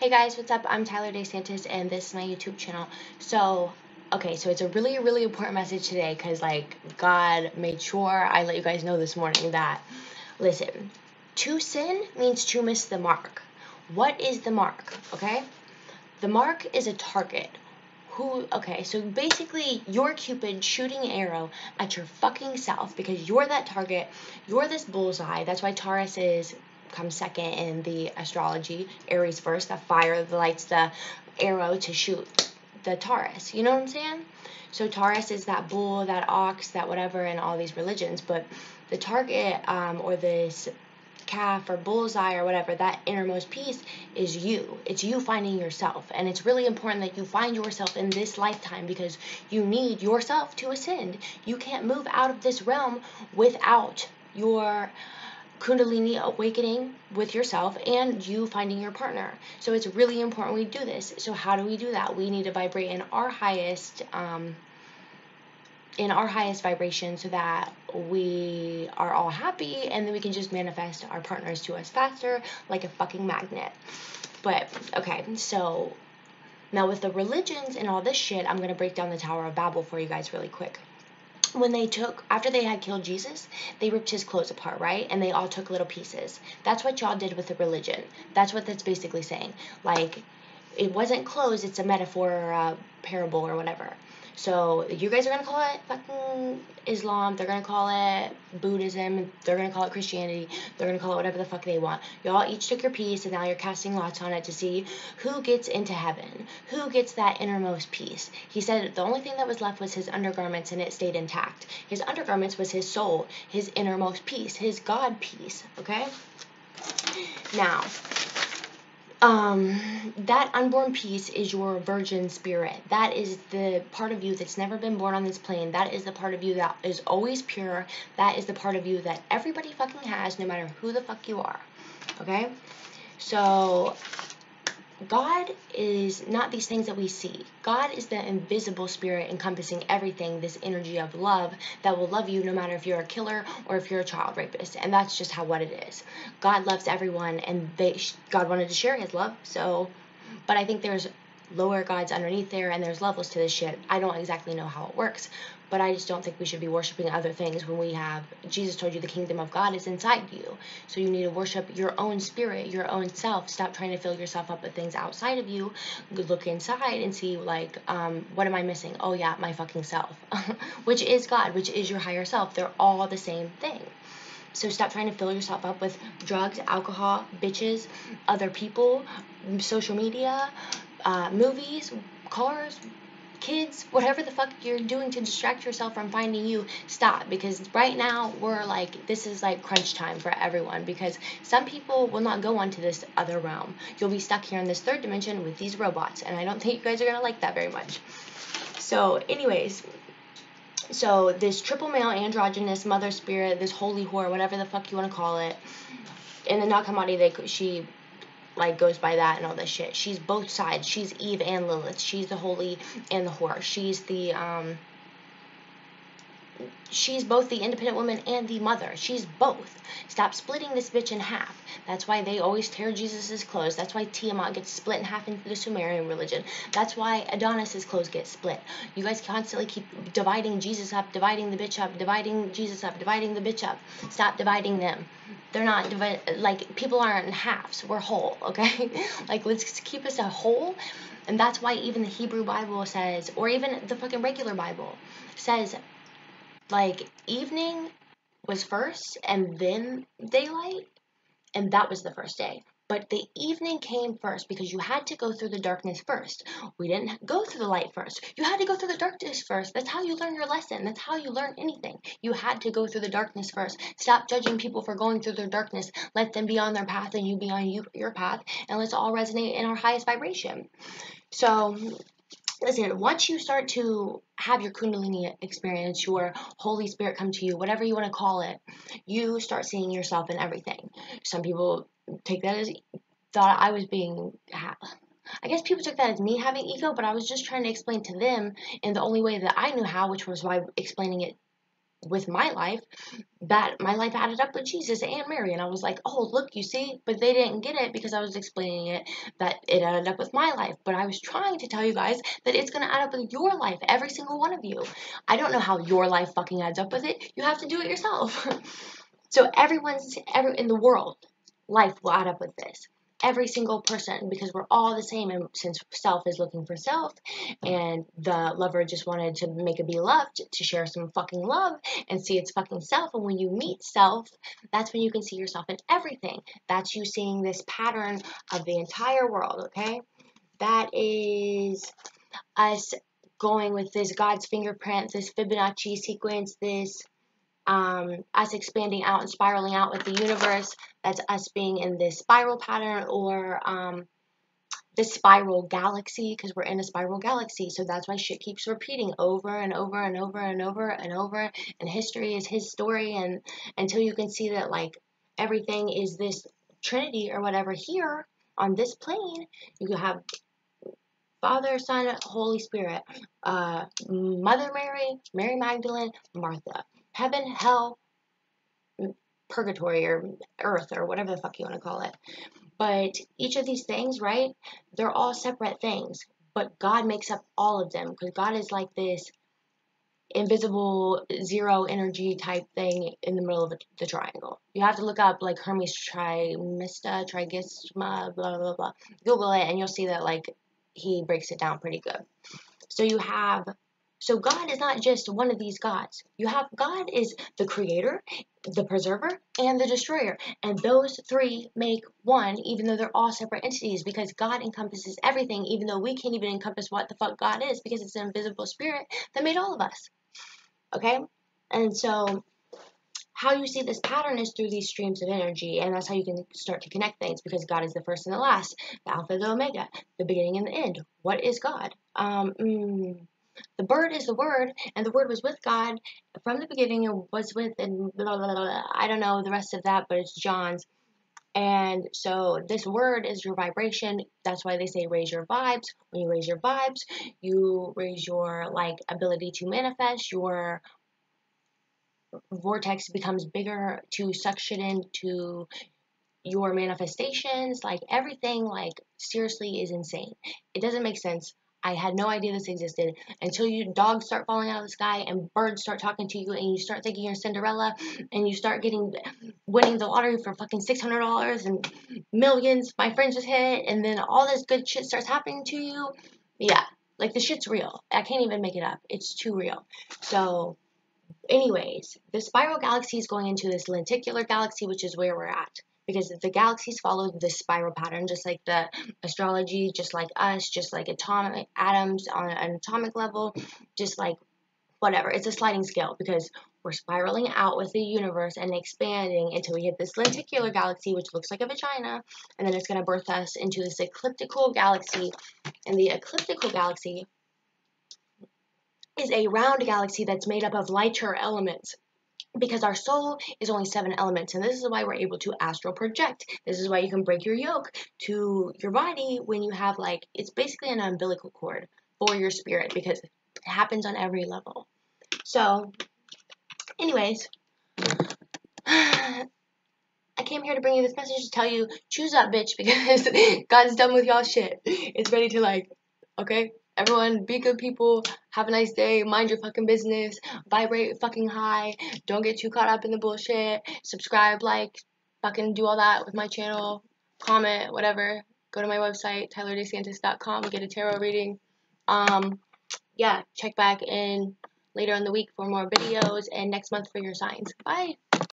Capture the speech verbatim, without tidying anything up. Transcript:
Hey guys, what's up? I'm Tyler DeSantis, and this is my YouTube channel. So, okay, so it's a really, really important message today because, like, God made sure I let you guys know this morning that, listen, to sin means to miss the mark. What is the mark, okay? The mark is a target. Who, okay, so basically, you're Cupid shooting an arrow at your fucking self because you're that target. You're this bullseye. That's why Taurus is... comes second in the astrology, Aries first, the fire, the lights, the arrow to shoot the Taurus. You know what I'm saying? So Taurus is that bull, that ox, that whatever in all these religions, but the target um, or this calf or bullseye or whatever, that innermost piece is you. It's you finding yourself, and it's really important that you find yourself in this lifetime because you need yourself to ascend. You can't move out of this realm without your Kundalini awakening with yourself and you finding your partner. So it's really important we do this. So how do we do that? We need to vibrate in our highest um, in our highest vibration so that we are all happy, and then we can just manifest our partners to us faster like a fucking magnet. But okay, so now with the religions and all this shit, I'm gonna break down the Tower of Babel for you guys really quick. When they took, after they had killed Jesus, they ripped his clothes apart, right? And they all took little pieces. That's what y'all did with the religion. That's what that's basically saying. Like, it wasn't clothes, it's a metaphor or a parable or whatever. So, you guys are going to call it fucking Islam, they're going to call it Buddhism, they're going to call it Christianity, they're going to call it whatever the fuck they want. Y'all each took your piece, and now you're casting lots on it to see who gets into heaven, who gets that innermost piece. He said the only thing that was left was his undergarments, and it stayed intact. His undergarments was his soul, his innermost piece, his God piece, okay? Now... Um, that unborn piece is your virgin spirit. That is the part of you that's never been born on this plane. That is the part of you that is always pure. That is the part of you that everybody fucking has, no matter who the fuck you are. Okay? So, God is not these things that we see. God is the invisible spirit encompassing everything, this energy of love that will love you no matter if you're a killer or if you're a child rapist. And that's just how what it is. God loves everyone, and they God wanted to share his love. So, but I think there's lower gods underneath there, and there's levels to this shit. I don't exactly know how it works, but I just don't think we should be worshiping other things when we have, Jesus told you the kingdom of God is inside you. So you need to worship your own spirit, your own self. Stop trying to fill yourself up with things outside of you. Look inside and see, like, um, what am I missing? Oh yeah, my fucking self, which is God, which is your higher self. They're all the same thing. So stop trying to fill yourself up with drugs, alcohol, bitches, other people, social media, uh, movies, cars, kids, whatever the fuck you're doing to distract yourself from finding you, stop. Because right now, we're like, this is like crunch time for everyone. Because some people will not go onto this other realm. You'll be stuck here in this third dimension with these robots. And I don't think you guys are going to like that very much. So anyways... So this triple male androgynous mother spirit, this holy whore, whatever the fuck you want to call it, in the Nakamadi, they she like goes by that and all this shit. She's both sides. She's Eve and Lilith. She's the holy and the whore. She's the um. She's both the independent woman and the mother. She's both. Stop splitting this bitch in half. That's why they always tear Jesus's clothes. That's why Tiamat gets split in half into the Sumerian religion. That's why Adonis's clothes get split. You guys constantly keep dividing Jesus up, dividing the bitch up, dividing Jesus up, dividing the bitch up. Stop dividing them. They're not, divi like, people aren't in halves. We're whole, okay? Like, let's keep us a whole. And that's why even the Hebrew Bible says, or even the fucking regular Bible says, like, evening was first, and then daylight, and that was the first day. But the evening came first because you had to go through the darkness first. We didn't go through the light first. You had to go through the darkness first. That's how you learn your lesson. That's how you learn anything. You had to go through the darkness first. Stop judging people for going through their darkness. Let them be on their path, and you be on you, your path, and let's all resonate in our highest vibration. So... listen, once you start to have your Kundalini experience, your Holy Spirit come to you, whatever you want to call it, you start seeing yourself in everything. Some people take that as, thought I was being, I guess people took that as me having ego, but I was just trying to explain to them in the only way that I knew how, which was by explaining it with my life, that my life added up with Jesus and Mary, and I was like, oh, look, you see, but they didn't get it because I was explaining it, that it added up with my life, but I was trying to tell you guys that it's going to add up with your life, every single one of you. I don't know how your life fucking adds up with it. You have to do it yourself. So everyone's, every, in the world, life will add up with this. Every single person, because we're all the same, and since self is looking for self, and the lover just wanted to make it be loved, to share some fucking love, and see its fucking self, and when you meet self, that's when you can see yourself in everything. That's you seeing this pattern of the entire world, okay? That is us going with this God's fingerprint, this Fibonacci sequence, this... Um, us expanding out and spiraling out with the universe. That's us being in this spiral pattern, or um, the spiral galaxy, because we're in a spiral galaxy. So that's why shit keeps repeating over and over and over and over and over. And history is his story. And until you can see that, like, everything is this trinity or whatever here on this plane, you have Father, Son, Holy Spirit, uh, Mother Mary, Mary Magdalene, Martha. Heaven, hell, purgatory, or earth, or whatever the fuck you want to call it. But each of these things, right, they're all separate things. But God makes up all of them, because God is like this invisible zero energy type thing in the middle of the triangle. You have to look up, like, Hermes Trismegistus, Trigisma, blah, blah, blah. Google it, and you'll see that, like, he breaks it down pretty good. So you have... So God is not just one of these gods. You have God is the creator, the preserver, and the destroyer. And those three make one, even though they're all separate entities, because God encompasses everything, even though we can't even encompass what the fuck God is, because it's an invisible spirit that made all of us. Okay? And so how you see this pattern is through these streams of energy, and that's how you can start to connect things, because God is the first and the last, the alpha, the omega, the beginning and the end. What is God? Um... Mm, The bird is the word, and the word was with God from the beginning, and was with, and blah, blah, blah, blah. I don't know the rest of that, but it's John's. And so this word is your vibration. That's why they say raise your vibes. When you raise your vibes, you raise your, like, ability to manifest. Your vortex becomes bigger to suction into your manifestations. Like, everything, like, seriously is insane. It doesn't make sense. I had no idea this existed until you dogs start falling out of the sky, and birds start talking to you, and you start thinking you're Cinderella, and you start getting winning the lottery for fucking six hundred dollars and millions. My friend just hit, and then all this good shit starts happening to you. Yeah, like, the shit's real. I can't even make it up. It's too real. So anyways, the spiral galaxy is going into this lenticular galaxy, which is where we're at. Because the galaxies follow this spiral pattern, just like the astrology, just like us, just like atomic atoms on an atomic level, just like whatever. It's a sliding scale, because we're spiraling out with the universe and expanding until we hit this lenticular galaxy, which looks like a vagina, and then it's going to birth us into this elliptical galaxy. And the elliptical galaxy is a round galaxy that's made up of lighter elements. Because our soul is only seven elements, and this is why we're able to astral project. This is why you can break your yoke to your body when you have, like, it's basically an umbilical cord for your spirit, because it happens on every level. So, anyways, I came here to bring you this message to tell you, choose up, bitch, because God's done with y'all shit. It's ready to, like, okay? Everyone, be good people, have a nice day, mind your fucking business, vibrate fucking high, don't get too caught up in the bullshit, subscribe, like, fucking do all that with my channel, comment, whatever, go to my website, tyler de santis dot com, get a tarot reading, um, yeah, check back in later in the week for more videos, and next month for your signs. Bye!